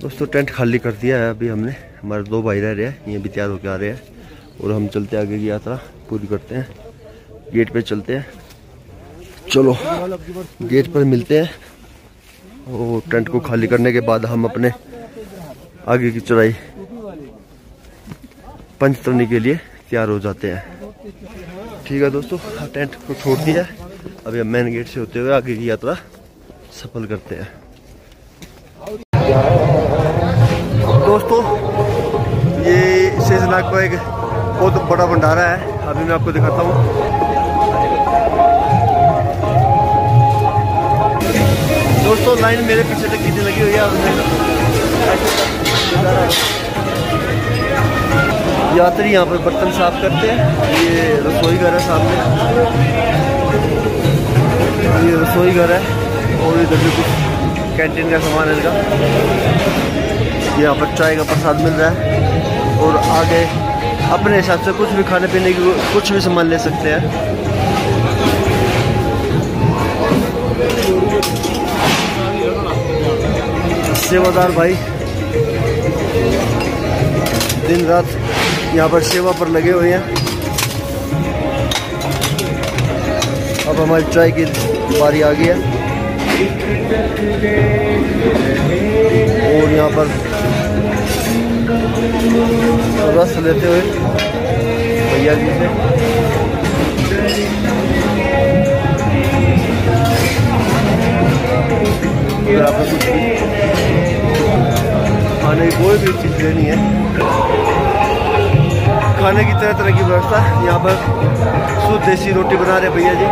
दोस्तों टेंट खाली कर दिया है अभी हमने, हमारे दो भाई रह रहे हैं ये भी तैयार होकर आ रहे हैं और हम चलते आगे की यात्रा पूरी करते हैं, गेट पे चलते हैं। चलो गेट पर मिलते हैं और टेंट को खाली करने के बाद हम अपने आगे की चढ़ाई पंचतरनी के लिए तैयार हो जाते हैं। ठीक है दोस्तों, टेंट को छोड़ दिया है, अभी हम मेन गेट से होते हुए आगे की यात्रा सफल करते हैं। दोस्तों ये शेषनाग का एक बहुत बड़ा भंडारा है, अभी मैं आपको दिखाता हूँ। दोस्तों लाइन मेरे पीछे तक खींचने लगी हुई है, यात्री यहाँ पर बर्तन साफ करते हैं। ये रसोई घर है सामने, ये रसोई घर है और इधर भी कुछ कैंटीन का सामान है इनका। यहाँ पर चाय का प्रसाद मिल रहा है और आगे अपने हिसाब से कुछ भी खाने पीने की कुछ भी सामान ले सकते हैं। सेवादार भाई दिन रात यहाँ पर सेवा पर लगे हुए हैं। अब हमारी चाय की बारी आ गई है और यहाँ पर रस लेते हुए भैया जी से। अगर आपको कुछ खाने की कोई भी चीज़ लेनी है, खाने की तरह तरह की व्यवस्था। यहाँ पर शुद्ध देसी रोटी बना रहे भैया जी।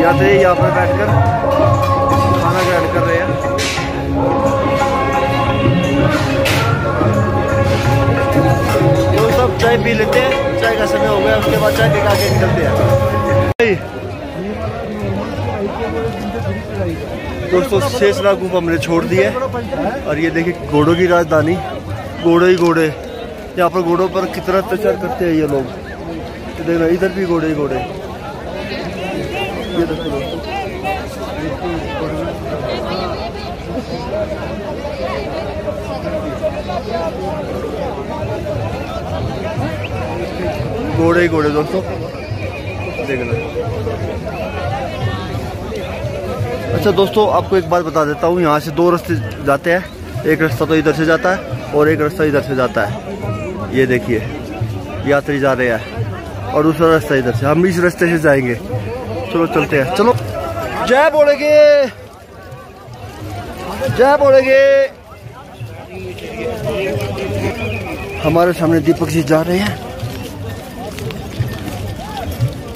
यहाँ पर बैठकर खाना ग्रहण कर रहे हैं। तो सब चाय पी लेते हैं, चाय का समय हो गया, उसके बाद चाय पीकर आगे निकलते हैं। दोस्तों शेषनाग गुफा हमने छोड़ दी है और ये देखिए घोड़ों की राजधानी, घोड़े ही घोड़े। यहाँ पर घोड़ों पर कितना अत्याचार करते हैं ये लोग, देखना इधर भी घोड़े ही घोड़े। ये देखो घोड़े ही घोड़े दोस्तों, देखना। अच्छा दोस्तों आपको एक बात बता देता हूँ, यहाँ से दो रास्ते जाते हैं, एक रास्ता तो इधर से जाता है और एक रास्ता इधर से जाता है। ये देखिए यात्री जा रहे हैं और दूसरा रास्ता इधर से, हम इस रास्ते से जाएंगे। चलो चलते हैं, चलो। जय बोलेंगे, जय बोलेंगे। हमारे सामने दीपक जी जा रहे हैं,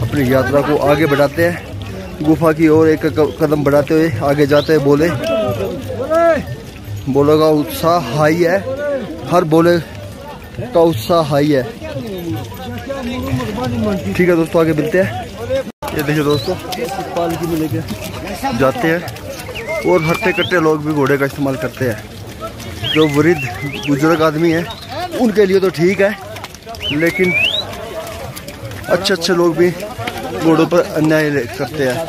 अपनी यात्रा को आगे बढ़ाते हैं, गुफा की ओर एक कदम बढ़ाते हुए आगे जाते हैं। बोले बोलों का उत्साह हाई है, हर बोले का उत्साह हाई है। ठीक है दोस्तों आगे मिलते हैं। ये देखिए दोस्तों पालकी में लेके जाते हैं और हट्टे कट्टे लोग भी घोड़े का इस्तेमाल करते हैं। जो वृद्ध बुजुर्ग आदमी हैं उनके लिए तो ठीक है, लेकिन अच्छे अच्छे लोग भी घोड़ों पर अन्याय करते हैं।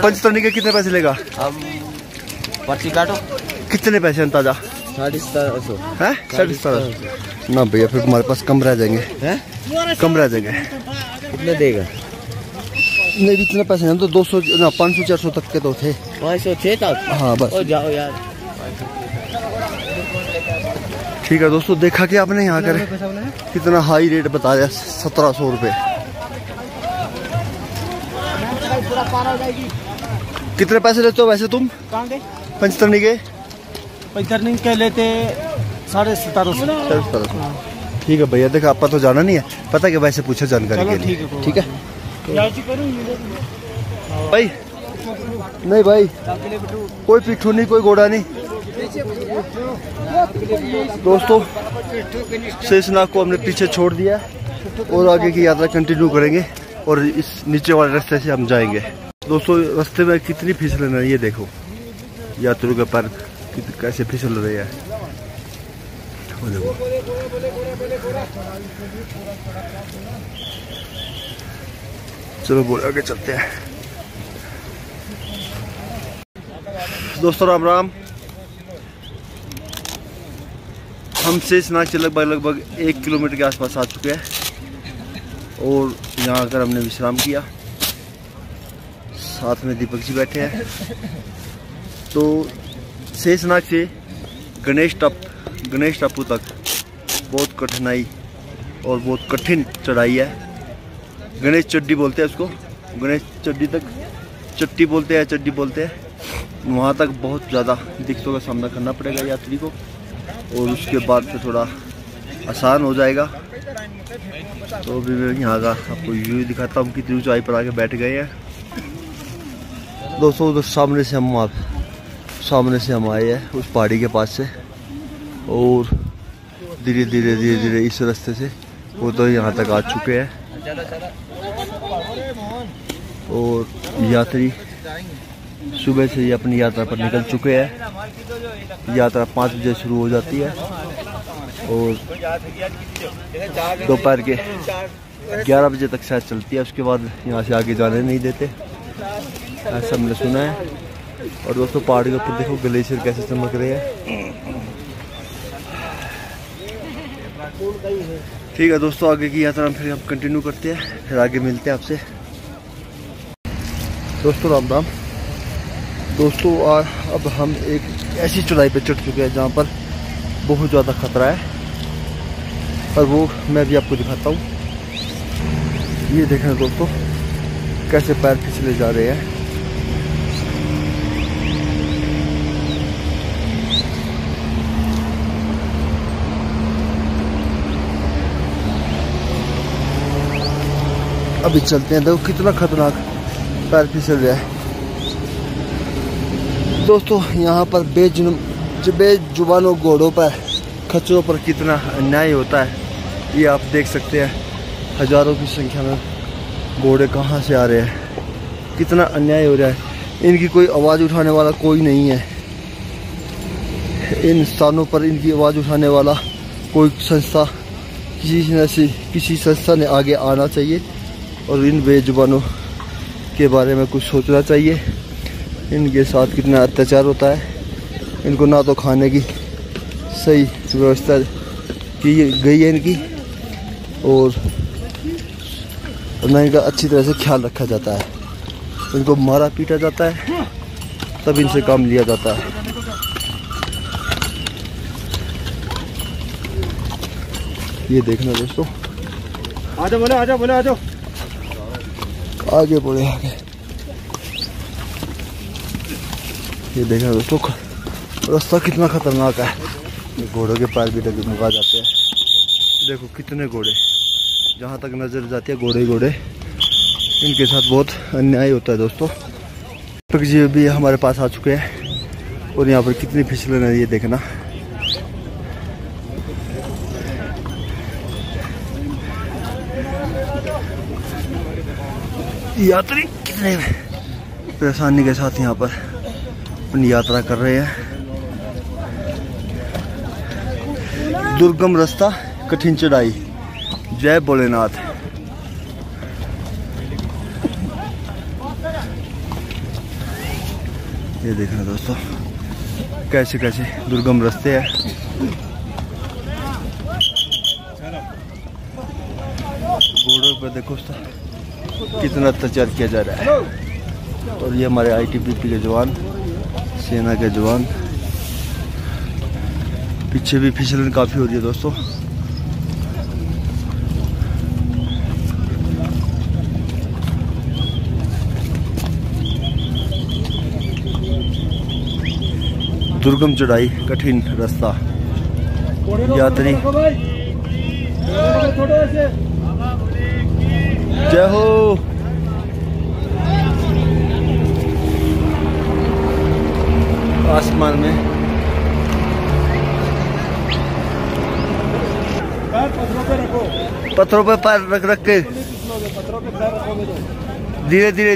पंचतरनी के कितने पैसे लेगा? हम पर्ची काटो। कितने पैसे अंदाजा? 750। है 750 ना भैया, फिर तुम्हारे पास कम रह जाएंगे। हैं कम रह जाएंगे। कितने देगा? नहीं इतने पैसे हैं तो 200 ना 500 400 तक के तो थे। 500 थे तक। हाँ बस, जाओ यार। ठीक है दोस्तों, देखा कि आपने यहाँ कर कितना हाई रेट बताया, 1700 रुपये। कितने पैसे लेते हो वैसे तुम पंचतरनी के? पंचतरनी के लेते 1750। ठीक है भैया, देखो आपका तो जाना नहीं है, पता कि वैसे पूछा जानकारी के लिए। ठीक है भाई, नहीं भाई कोई पिट्ठू नहीं, कोई घोड़ा नहीं। दोस्तों शेषनाग को हमने पीछे छोड़ दिया और आगे की यात्रा कंटिन्यू करेंगे और इस नीचे वाले रास्ते से हम जाएंगे। दोस्तों रास्ते में कितनी फिसलन है ये देखो, यात्रियों के पैर कैसे फिसल रहे हैं। चलो बोल आगे चलते हैं। दोस्तों राम राम। हम शेषनाग से लगभग 1 किलोमीटर के आसपास आ चुके हैं और यहाँ आकर हमने विश्राम किया। साथ में दीपक जी बैठे हैं। तो शेषनाग से गणेश टॉप तक बहुत कठिनाई और बहुत कठिन चढ़ाई है। गणेश चट्टी बोलते हैं उसको, गणेश चट्टी तक चट्टी बोलते हैं। वहाँ तक बहुत ज़्यादा दिक्कतों का सामना करना पड़ेगा यात्री को और उसके बाद फिर थोड़ा आसान हो जाएगा। तो अभी मैं यहाँ का आपको व्यू दिखाता हूँ, कितनी ऊँचाई पर आके बैठ गए हैं दोस्तों। उधर सामने से हम आए हैं उस पहाड़ी के पास से, और धीरे धीरे इस रास्ते से वो तो यहाँ तक आ चुके हैं। और यात्री सुबह से ही अपनी यात्रा पर निकल चुके हैं। यात्रा 5 बजे शुरू हो जाती है और दोपहर के 11 बजे तक शायद चलती है। उसके बाद यहाँ से आगे जाने नहीं देते, ऐसा हमने सुना है। और दोस्तों पहाड़ के ऊपर देखो ग्लेशियर कैसे चमक रहे हैं। ठीक है दोस्तों, आगे की यात्रा फिर हम कंटिन्यू करते हैं, फिर आगे मिलते हैं आपसे। दोस्तों राम राम। दोस्तों अब हम एक ऐसी चढ़ाई पर चढ़ चुके हैं जहाँ पर बहुत ज़्यादा खतरा है, और वो मैं भी आपको दिखाता हूँ। ये देखें दोस्तों कैसे पैर फिसले जा रहे हैं। अभी चलते हैं, देखो कितना खतरनाक पैर फिसल रहा है। दोस्तों यहाँ पर बेजुबानों घोड़ों पर, खच्चरों पर कितना अन्याय होता है, ये आप देख सकते हैं। हजारों की संख्या में घोड़े कहाँ से आ रहे हैं, कितना अन्याय हो रहा है। इनकी कोई आवाज़ उठाने वाला कोई नहीं है। इन स्थानों पर इनकी आवाज़ उठाने वाला कोई संस्था, किसी संस्था ने आगे आना चाहिए और इन बेजुबानों के बारे में कुछ सोचना चाहिए। इनके साथ कितना अत्याचार होता है। इनको ना तो खाने की सही व्यवस्था की गई है इनकी, और ना इनका अच्छी तरह से ख्याल रखा जाता है। इनको मारा पीटा जाता है तब इनसे काम लिया जाता है। ये देखना दोस्तों, आजा बोले आगे। ये देखना दोस्तों रास्ता कितना खतरनाक है। घोड़ों के पैर भी मुका जाते हैं। देखो कितने घोड़े, जहाँ तक नजर जाती है घोड़े। इनके साथ बहुत अन्याय होता है दोस्तों। दीपक जी भी हमारे पास आ चुके हैं और यहाँ पर कितनी फिसलन है ये देखना। यात्री कितने परेशानी के साथ यहाँ पर अपनी यात्रा कर रहे हैं। दुर्गम रास्ता, कठिन चढ़ाई। जय भोलेनाथ। ये देखना दोस्तों कैसे दुर्गम रास्ते हैं। घोड़ों पर देखो कितना अत्याचार किया जा रहा है। और ये हमारे आईटीबीपी के जवान, सेना के जवान। पीछे भी फिसलन काफ़ी हो रही है दोस्तों। दुर्गम चढ़ाई, कठिन रास्ता। यात्री जय हो। आसमान में पत्थरों पे पैर रख के धीरे धीरे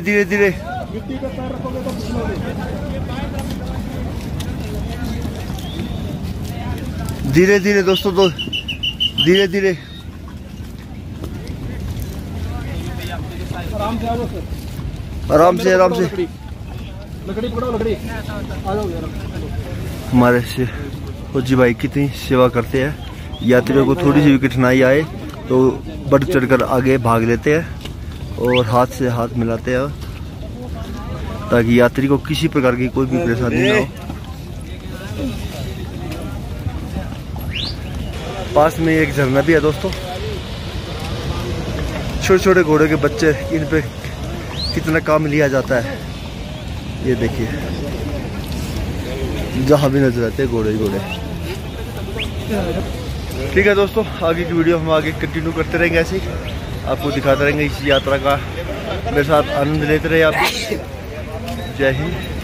दोस्तों धीरे धीरे आराम से लकड़ी पकड़ो, लकड़ी आ जाओ यार। हमारे फौजी भाई कितनी सेवा करते हैं, यात्रियों को थोड़ी सी भी कठिनाई आए तो बढ़ चढ़कर आगे भाग लेते हैं और हाथ से हाथ मिलाते हैं ताकि यात्री को किसी प्रकार की कोई भी परेशानी ना हो। पास में एक झरना भी है दोस्तों। छोटे छोटे घोड़े के बच्चे, इन पे कितना काम लिया जाता है ये देखिए, जहाँ भी नजर आते हैं घोड़े ही घोड़े। ठीक है दोस्तों, आगे की वीडियो हम आगे कंटिन्यू करते रहेंगे, ऐसे ही आपको दिखाते रहेंगे इस यात्रा का। मेरे साथ आनंद लेते रहे आप। जय हिंद।